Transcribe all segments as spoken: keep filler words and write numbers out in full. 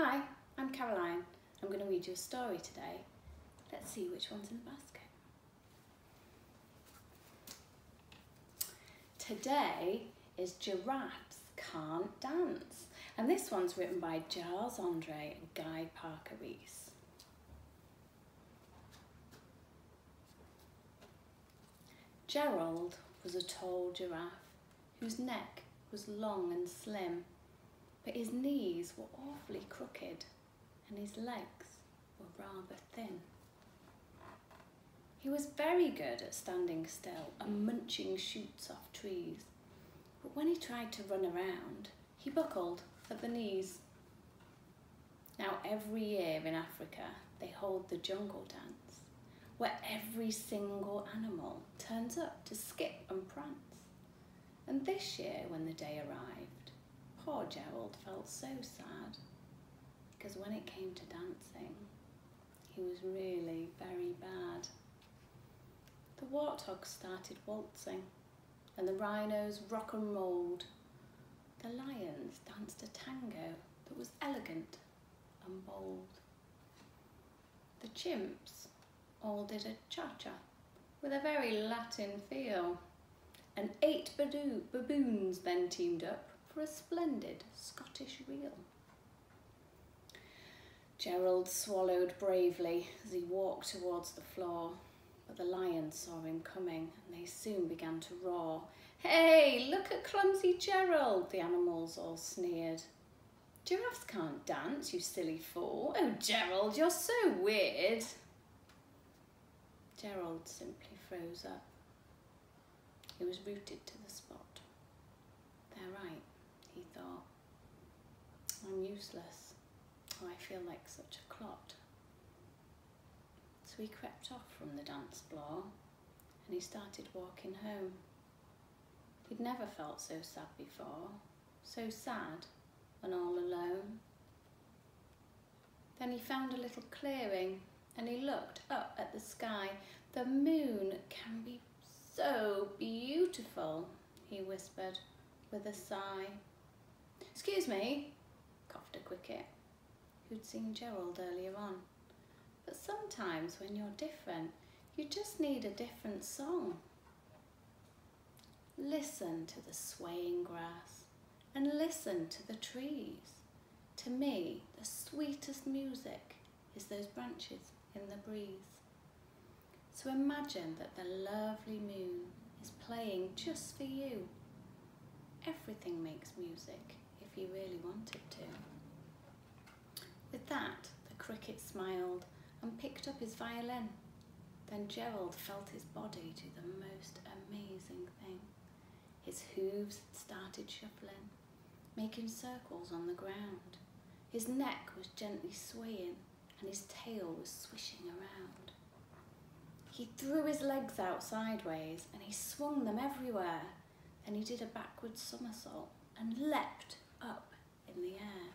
Hi, I'm Caroline. I'm going to read you a story today. Let's see which one's in the basket. Today is Giraffes Can't Dance, and this one's written by Giles Andreae and Guy Parker-Rees. Gerald was a tall giraffe whose neck was long and slim, but his knees were awfully crooked and his legs were rather thin. He was very good at standing still and munching shoots off trees, but when he tried to run around, he buckled at the knees. Now every year in Africa, they hold the jungle dance, where every single animal turns up to skip and prance. And this year, when the day arrived, poor Gerald felt so sad, because when it came to dancing, he was really very bad. The warthogs started waltzing, and the rhinos rock and rolled. The lions danced a tango that was elegant and bold. The chimps all did a cha-cha with a very Latin feel, and eight baboons then teamed up for a splendid Scottish reel. Gerald swallowed bravely as he walked towards the floor, but the lions saw him coming and they soon began to roar. "Hey, look at clumsy Gerald," the animals all sneered. "Giraffes can't dance, you silly fool. Oh, Gerald, you're so weird." Gerald simply froze up. He was rooted to the spot. "They're right," he thought. "I'm useless. Oh, I feel like such a clod." So he crept off from the dance floor and he started walking home. He'd never felt so sad before, so sad and all alone. Then he found a little clearing and he looked up at the sky. "The moon can be so beautiful," he whispered with a sigh. "Excuse me," coughed a cricket, who'd seen Gerald earlier on. "But sometimes when you're different, you just need a different song. Listen to the swaying grass and listen to the trees. To me, the sweetest music is those branches in the breeze. So imagine that the lovely moon is playing just for you. Everything makes music if you really want it to." With that, the cricket smiled and picked up his violin. Then Gerald felt his body do the most amazing thing. His hooves had started shuffling, making circles on the ground. His neck was gently swaying and his tail was swishing around. He threw his legs out sideways and he swung them everywhere. Then he did a backward somersault and leapt up in the air.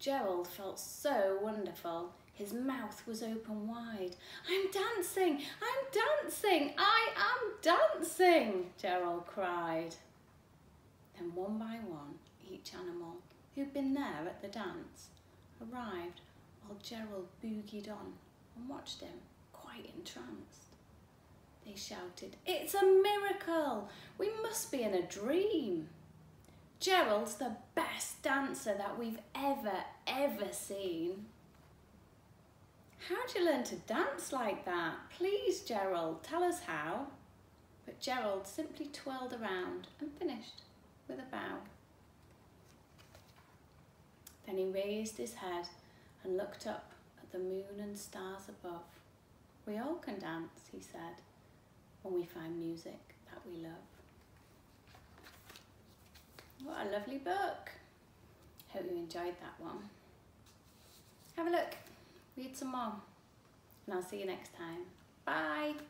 Gerald felt so wonderful. His mouth was open wide. "I'm dancing! I'm dancing! I am dancing!" Gerald cried. Then one by one, each animal who'd been there at the dance arrived, while Gerald boogied on and watched him, quite entranced. They shouted, "It's a miracle! We must be in a dream! Gerald's the best dancer that we've ever, ever seen! How'd you learn to dance like that? Please, Gerald, tell us how!" But Gerald simply twirled around and finished with a bow. Then he raised his head and looked up at the moon and stars above. "We all can dance," he said, "when we find music that we love." What a lovely book. Hope you enjoyed that one. Have a look, read some more, and I'll see you next time. Bye.